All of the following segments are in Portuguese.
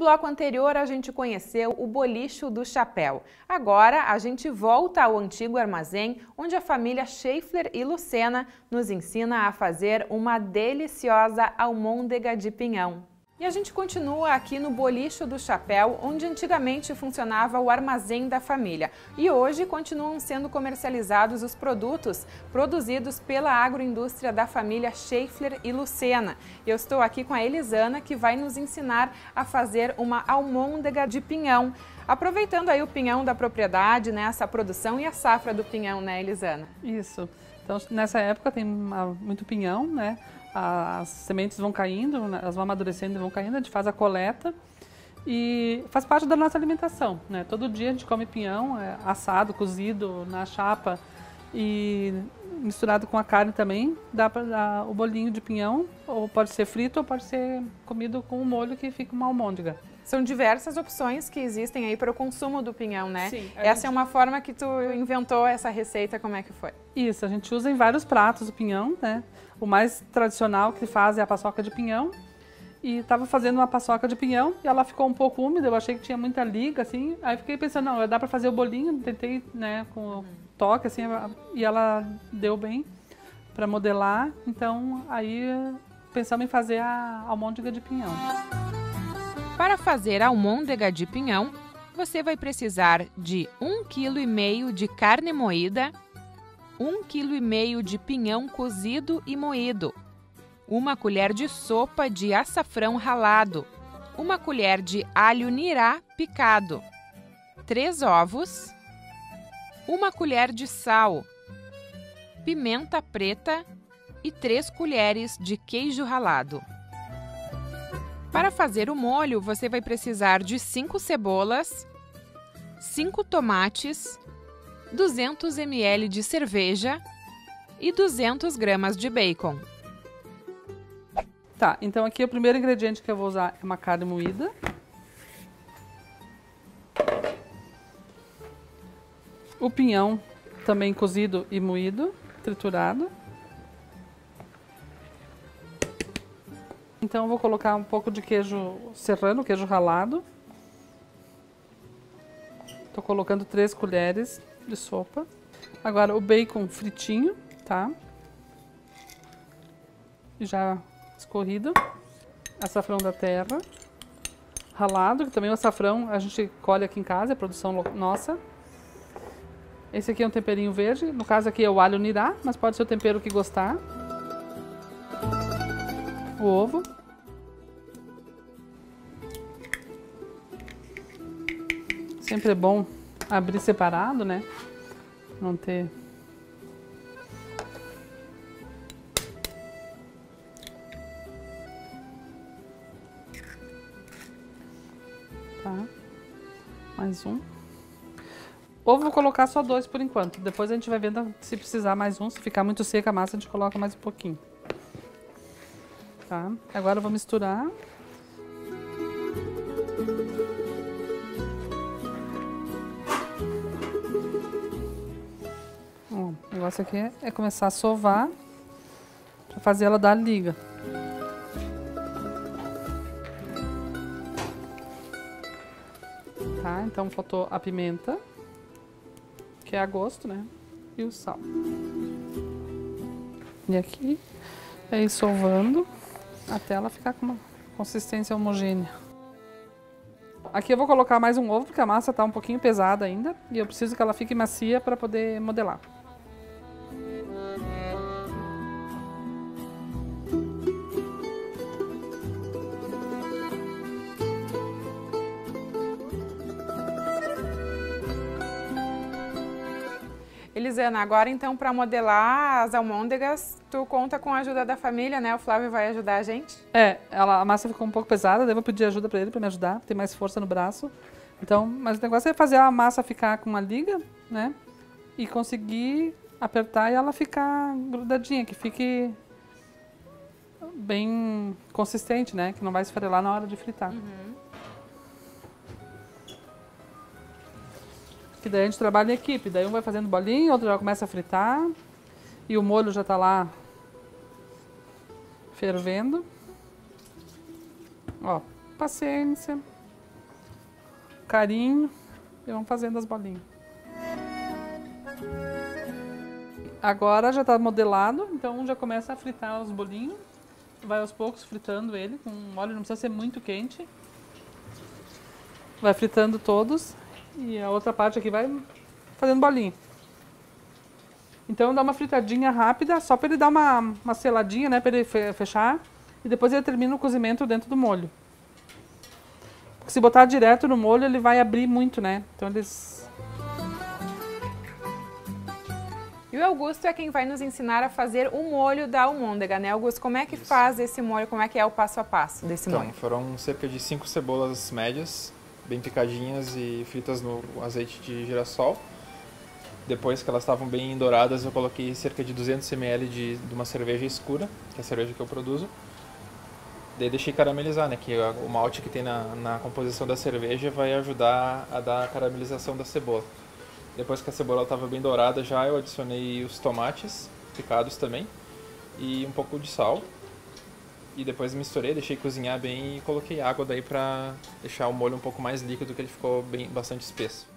bloco anterior, a gente conheceu o Bolicho do Chapéu. Agora, a gente volta ao antigo armazém, onde a família Scheffler e Lucena nos ensina a fazer uma deliciosa almôndega de pinhão. E a gente continua aqui no Bolicho do Chapéu, onde antigamente funcionava o armazém da família. E hoje continuam sendo comercializados os produtos produzidos pela agroindústria da família Scheffler e Lucena. Eu estou aqui com a Elisana, que vai nos ensinar a fazer uma almôndega de pinhão. Aproveitando aí o pinhão da propriedade, né, essa produção e a safra do pinhão, né, Elisana? Isso. Então, nessa época tem muito pinhão, né? As sementes vão caindo, elas vão amadurecendo e vão caindo, a gente faz a coleta e faz parte da nossa alimentação, né? Todo dia a gente come pinhão, assado, cozido, na chapa e misturado com a carne também, dá para dar o bolinho de pinhão, ou pode ser frito ou pode ser comido com um molho que fica uma almôndega. São diversas opções que existem aí para o consumo do pinhão, né? Sim. Essa é uma forma que tu inventou essa receita, como é que foi? Isso, a gente usa em vários pratos o pinhão, né? O mais tradicional que faz é a paçoca de pinhão. E estava fazendo uma paçoca de pinhão e ela ficou um pouco úmida, eu achei que tinha muita liga, assim. Aí fiquei pensando, não, dá para fazer o bolinho, tentei, né, com o toque, assim, e ela deu bem para modelar. Então, aí pensamos em fazer a almôndega de pinhão. Para fazer a almôndega de pinhão, você vai precisar de 1,5 kg de carne moída, 1,5 kg de pinhão cozido e moído, 1 colher de sopa de açafrão ralado, 1 colher de alho nirá picado, 3 ovos, 1 colher de sal, pimenta preta e 3 colheres de queijo ralado. Para fazer o molho, você vai precisar de 5 cebolas, 5 tomates, 200 ml de cerveja e 200 gramas de bacon. Tá, então aqui o primeiro ingrediente que eu vou usar é uma carne moída. O pinhão também cozido e moído, triturado. Então eu vou colocar um pouco de queijo serrano, queijo ralado. Tô colocando 3 colheres de sopa. Agora o bacon fritinho, tá? Já escorrido. Açafrão da terra. Ralado, que também o açafrão a gente colhe aqui em casa, é produção nossa. Esse aqui é um temperinho verde, no caso aqui é o alho nirá, mas pode ser o tempero que gostar. O ovo. Sempre é bom abrir separado, né? Não ter... Tá. Mais um. Ovo vou colocar só 2 por enquanto. Depois a gente vai vendo se precisar mais um. Se ficar muito seca a massa, a gente coloca mais um pouquinho. Tá. Agora eu vou misturar. Bom, o negócio aqui é começar a sovar para fazer ela dar liga. Tá, então faltou a pimenta, que é a gosto, né? E o sal. E aqui, aí sovando até ela ficar com uma consistência homogênea. Aqui eu vou colocar mais um ovo, porque a massa está um pouquinho pesada ainda, e eu preciso que ela fique macia para poder modelar. Elisana, agora então para modelar as almôndegas, tu conta com a ajuda da família, né? O Flávio vai ajudar a gente? É, a massa ficou um pouco pesada, devo pedir ajuda para ele, para me ajudar, ter mais força no braço. Então, mas o negócio é fazer a massa ficar com uma liga, né? E conseguir apertar e ela ficar grudadinha, que fique bem consistente, né? Que não vai esfarelar na hora de fritar. Uhum. Que daí a gente trabalha em equipe, daí um vai fazendo bolinho, outro já começa a fritar e o molho já tá lá fervendo. Ó, paciência. carinho e vamos fazendo as bolinhas. Agora já está modelado, então já começa a fritar os bolinhos. Vai aos poucos fritando ele com óleo, não precisa ser muito quente. Vai fritando todos e a outra parte aqui vai fazendo bolinha. Então dá uma fritadinha rápida, só para ele dar uma seladinha, né, para ele fechar. E depois ele termina o cozimento dentro do molho. Porque se botar direto no molho, ele vai abrir muito, né? Então eles... E o Augusto é quem vai nos ensinar a fazer o molho da almôndega, né, Augusto? Como é que faz esse molho? Como é que é o passo a passo desse molho? Foram cerca de 5 cebolas médias, bem picadinhas e fritas no azeite de girassol. Depois que elas estavam bem douradas, eu coloquei cerca de 200 ml de uma cerveja escura, que é a cerveja que eu produzo. Daí deixei caramelizar, né, que o malte que tem na composição da cerveja vai ajudar a dar a caramelização da cebola. Depois que a cebola estava bem dourada já, eu adicionei os tomates picados também e um pouco de sal. E depois misturei, deixei cozinhar bem e coloquei água daí para deixar o molho um pouco mais líquido, que ele ficou bem, bastante espesso.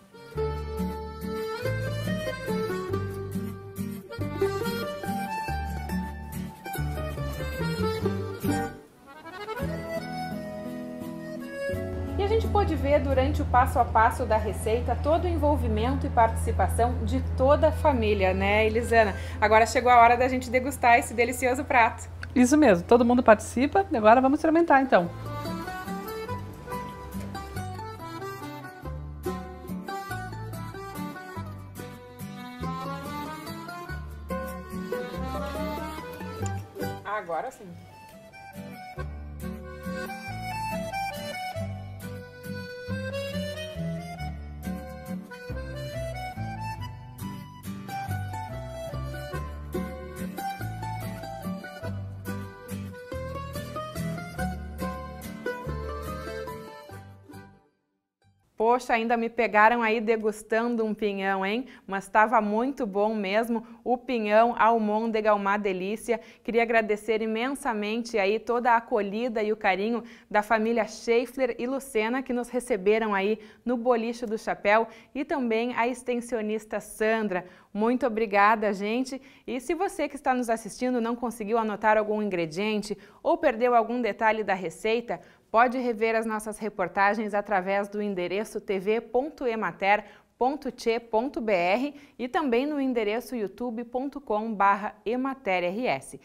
E a gente pode ver durante o passo a passo da receita todo o envolvimento e participação de toda a família, né, Elisana? Agora chegou a hora da gente degustar esse delicioso prato. Isso mesmo, todo mundo participa e agora vamos experimentar então. Agora sim. Poxa, ainda me pegaram aí degustando um pinhão, hein? Mas estava muito bom mesmo. O pinhão, a almôndega, uma delícia. Queria agradecer imensamente aí toda a acolhida e o carinho da família Scheffler e Lucena, que nos receberam aí no Bolicho do Chapéu, e também a extensionista Sandra. Muito obrigada, gente. E se você que está nos assistindo não conseguiu anotar algum ingrediente ou perdeu algum detalhe da receita, pode rever as nossas reportagens através do endereço tv.emater.tche.br e também no endereço youtube.com/emater.rs.